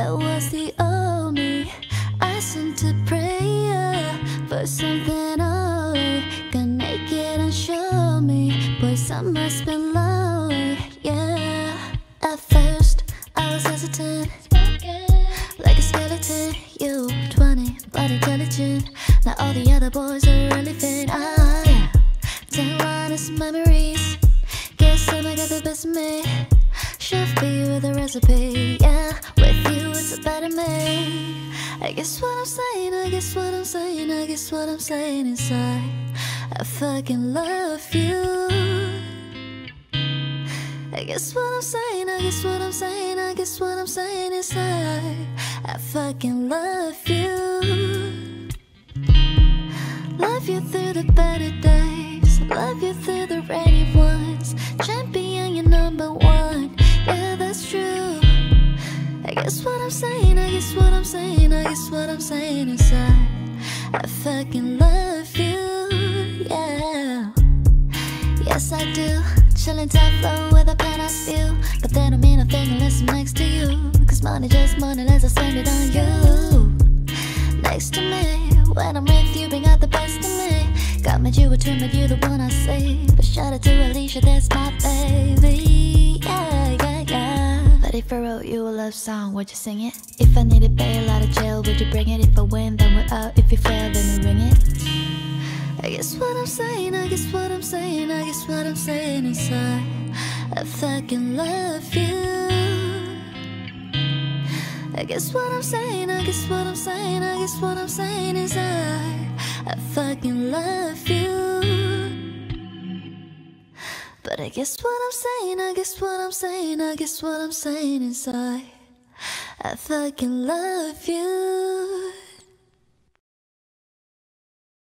That was the old me. I sent a prayer for something only gonna make it and show me. Boys, I must be lonely, yeah. At first, I was hesitant, like a skeleton. You, 20, but intelligent. Now all the other boys are really thin. Oh, yeah. 10 honest memories. Guess I got the best of me. Should be with a recipe, yeah. With you it's a better me. I guess what I'm saying, I guess what I'm saying, I guess what I'm saying inside, I fucking love you. I guess what I'm saying, I guess what I'm saying, I guess what I'm saying inside, I fucking love you. Love you through the better days, love you through the rainy ones. Champion, you're number one. Yeah, that's true. I guess what I'm saying, I guess what I'm saying, I guess what I'm saying inside, I fucking love you, yeah. Yes, I do. Chillin' top flow with a pen I spew. But that don't mean a thing unless I'm next to you. Cause money just money unless I spend it on you. Next to me, when I'm with you, bring out the best of me. Got me, you were trim, but you the one I see. But shout out to Alicia, that's my baby, yeah, yeah. If I wrote you a love song, would you sing it? If I needed bail out of jail, would you bring it? If I win, then we're up. If you fail, then we ring it. I guess what I'm saying, I guess what I'm saying, I guess what I'm saying inside, I fucking love you. I guess what I'm saying, I guess what I'm saying, I guess what I'm saying inside, I fucking love you. But I guess what I'm saying, I guess what I'm saying, I guess what I'm saying inside, I fucking love you.